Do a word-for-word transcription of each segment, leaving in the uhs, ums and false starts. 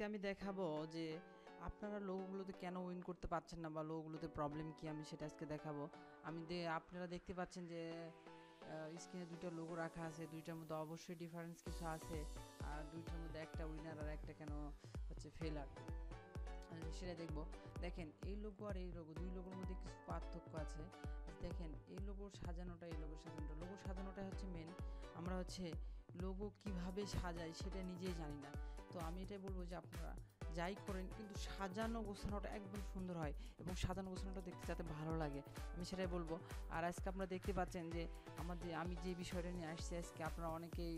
আজকে আমি দেখাবো যে আপনারা লোগোগুলোতে কেন উইন করতে পারছেন না বা লোগোগুলোতে প্রবলেম কি, আমি সেটা আজকে দেখাবো। আমি দে আপনারা দেখতে পাচ্ছেন যে স্ক্রিনে দুইটা লোগো রাখা আছে, দুইটার মধ্যে অবশ্যই ডিফারেন্স কিছু আছে, আর দুইটার মধ্যে একটা উইনার আর একটা কেন হচ্ছে ফেলার, সেটা দেখবো। দেখেন এই লোগো আর এই লোগো, দুই লোগোর মধ্যে কিছু পার্থক্য আছে। দেখেন এই লোগোর সাজানোটা, এই লোগোর সাজানোটা লোগো সাজানোটাই হচ্ছে মেন। আমরা হচ্ছে লোগো কিভাবে সাজাই সেটা নিজেই জানি না। তো আমি এটাই বলবো যে আপনারা যাই করেন কিন্তু সাজানো গোছানোটা একদম সুন্দর হয় এবং সাজানো গোছানোটা দেখতে যাতে ভালো লাগে, আমি সেটাই বলবো। আর আজকে আপনারা দেখতে পাচ্ছেন যে আমাদের আমি যে বিষয়টা নিয়ে আসছি আজকে, আপনারা অনেকেই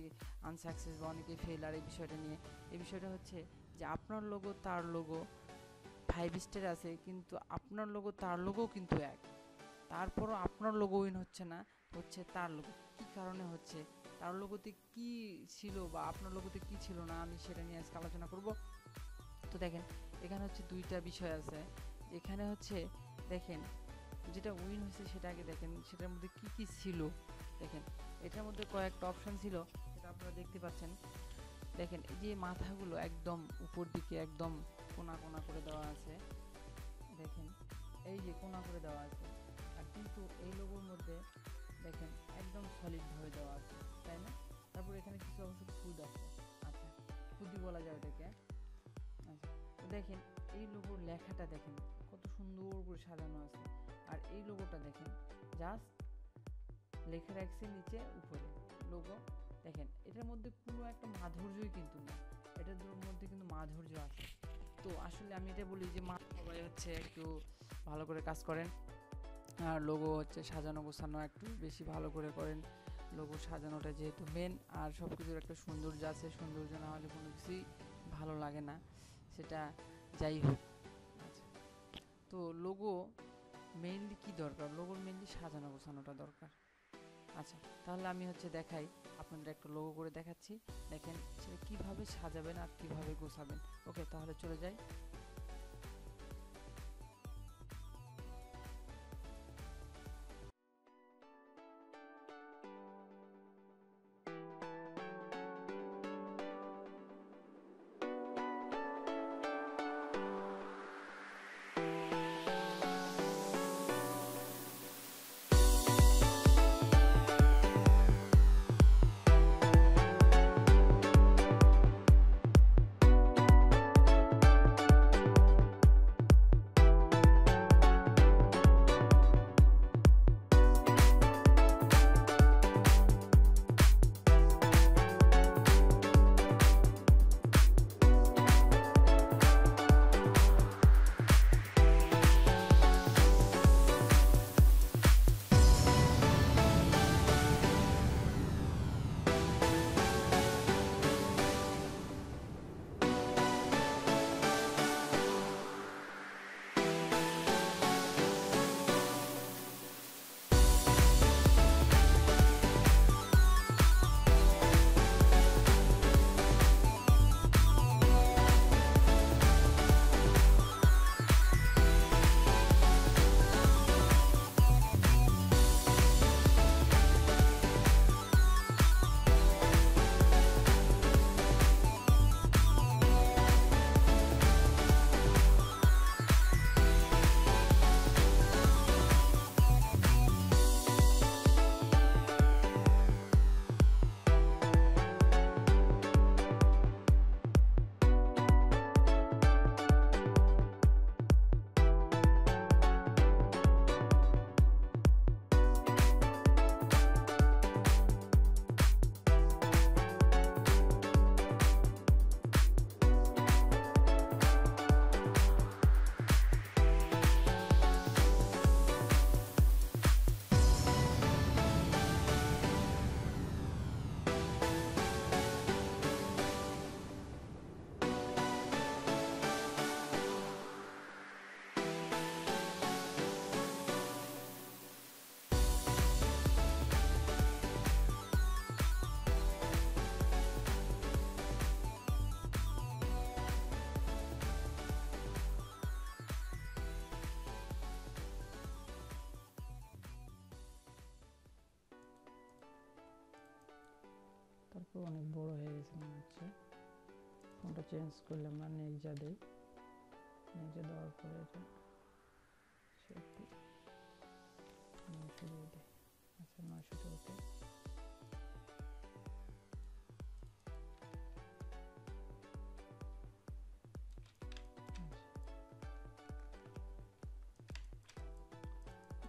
আনসাকসেস বা অনেকেই ফেলার এই বিষয়টা নিয়ে। এই বিষয়টা হচ্ছে যে আপনার লোগো তার লোগো ফাইভ স্টার আছে, কিন্তু আপনার লোগো তার লোগো কিন্তু এক, তারপরও আপনার লোগো উইন হচ্ছে না, হচ্ছে তার লোগো। কী কারণে হচ্ছে, তার লোগোতে কি ছিল বা আপনার লোগোতে কি ছিল না, আমি সেটা নিয়ে আজকে আলোচনা করব। তো দেখেন এখানে হচ্ছে দুইটা বিষয় আছে। এখানে হচ্ছে দেখেন যেটা উইন হয়েছে সেটাকে দেখেন সেটার মধ্যে কি কি ছিল। দেখেন এটার মধ্যে কয়েকটা অপশান ছিল, সেটা আপনারা দেখতে পাচ্ছেন। দেখেন এই যে মাথাগুলো একদম উপর দিকে একদম কোনা কোনা করে দেওয়া আছে, দেখেন এই যে কোনা করে দেওয়া আছে, আর কিন্তু এই লোগোর মধ্যে দেখেন একদম সলিডভাবে দেওয়া আছে, তাই না? তারপর এখানে কিছু অংশ খুদ আছে, আচ্ছা খুদি বলা যায় এটাকে। আচ্ছা দেখেন এই লোগোর লেখাটা দেখেন কত সুন্দর করে সাজানো আছে, আর এই লোগোটা দেখেন জাস্ট লেখা রাখছে নিচে উপরে লোগো। দেখেন এটার মধ্যে কোনো একটা মাধুর্যই কিন্তু না, এটার মধ্যে কিন্তু মাধুর্য আছে। তো আসলে আমি এটা বলি যে মা সবাই হচ্ছে একটু ভালো করে কাজ করেন, আর লোগো হচ্ছে সাজানো গোছানো একটু বেশি ভালো করে করেন। লোগো সাজানোটা যেহেতু মেন, আর সব কিছুর একটা সৌন্দর্য আছে, সৌন্দর্য না হলে কোনো কিছুই ভালো লাগে না, সেটা যাই হোক। আচ্ছা তো লোগো মেইনলি কী দরকার, লোগোর মেইনলি সাজানো গোছানোটা দরকার। আচ্ছা তাহলে আমি হচ্ছে দেখাই, আপনাদের একটা লোগো করে দেখাচ্ছি, দেখেন সেটা কীভাবে সাজাবেন আর কীভাবে গোছাবেন। ওকে তাহলে চলে যাই। অনেক বড় হয়ে গেছে মনে হচ্ছে। ওটা চেঞ্জ করলে আমরা নেক্সা দেই, নেক্সা দেওয়ার পরে এটা সত্যি নয়শো দেই। আচ্ছা নয়শো চলতে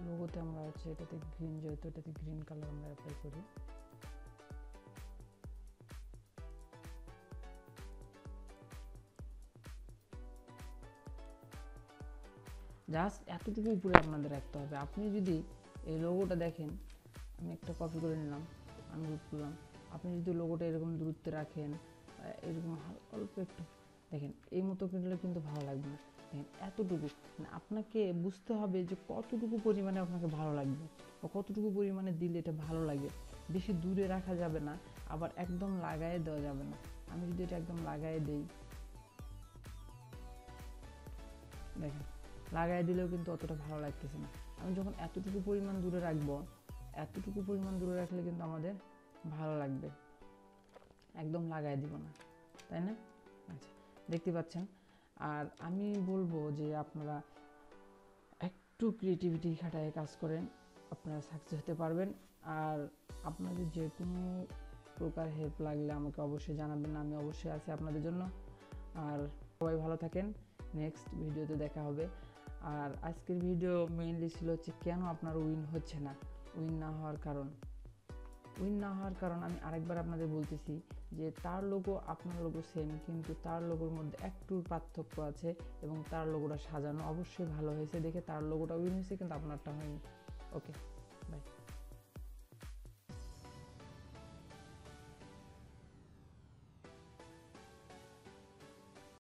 লোগোতে আমরা হচ্ছে এটাতে গ্রিন, যেহেতু এটাতে গ্রিন কালার আমরা অ্যাপ্লাই করি। জাস্ট এতটুকু উপরে আপনাদের রাখতে হবে। আপনি যদি এই লোগোটা দেখেন, আমি একটা কপি করে নিলাম, আমি রুট করলাম। আপনি যদি লোগোটা এরকম দূরত্বে রাখেন, এরকম অল্প একটু দেখেন, এই মতো কিনলে কিন্তু ভালো লাগবে না। দেখেন এতটুকু, আপনাকে বুঝতে হবে যে কতটুকু পরিমাণে আপনাকে ভালো লাগবে বা কতটুকু পরিমাণে দিলে এটা ভালো লাগে। বেশি দূরে রাখা যাবে না, আবার একদম লাগায়ে দেওয়া যাবে না। আমি যদি এটা একদম লাগায়ে দেই, দেখেন লাগাই দিলেও কিন্তু অতটা ভালো লাগতেছে না। আমি যখন এতটুকু পরিমাণ দূরে রাখবো, এতটুকু পরিমাণ দূরে রাখলে কিন্তু আমাদের ভালো লাগবে, একদম লাগাই দিব না, তাই না? আচ্ছা দেখতে পাচ্ছেন। আর আমি বলবো যে আপনারা একটু ক্রিয়েটিভিটি খাটায় কাজ করেন, আপনারা সাকসেস হতে পারবেন। আর আপনাদের যে কোনো প্রকার হেল্প লাগলে আমাকে অবশ্যই জানাবেন, আমি অবশ্যই আছি আপনাদের জন্য। আর সবাই ভালো থাকেন, নেক্সট ভিডিওতে দেখা হবে। আর আজকের ভিডিও মেইনলি ছিল হচ্ছে কেন আপনার উইন হচ্ছে না, উইন না হওয়ার কারণ। উইন না হওয়ার কারণ আমি আরেকবার আপনাদের বলতেছি যে তার লোগো আপনার লোগো সেম, কিন্তু তার লোগোর মধ্যে একটু পার্থক্য আছে এবং তার লোগোটা সাজানো অবশ্যই ভালো হয়েছে দেখে তার লোগোটা উইন হয়েছে, কিন্তু আপনারটা হয়নি। ওকে।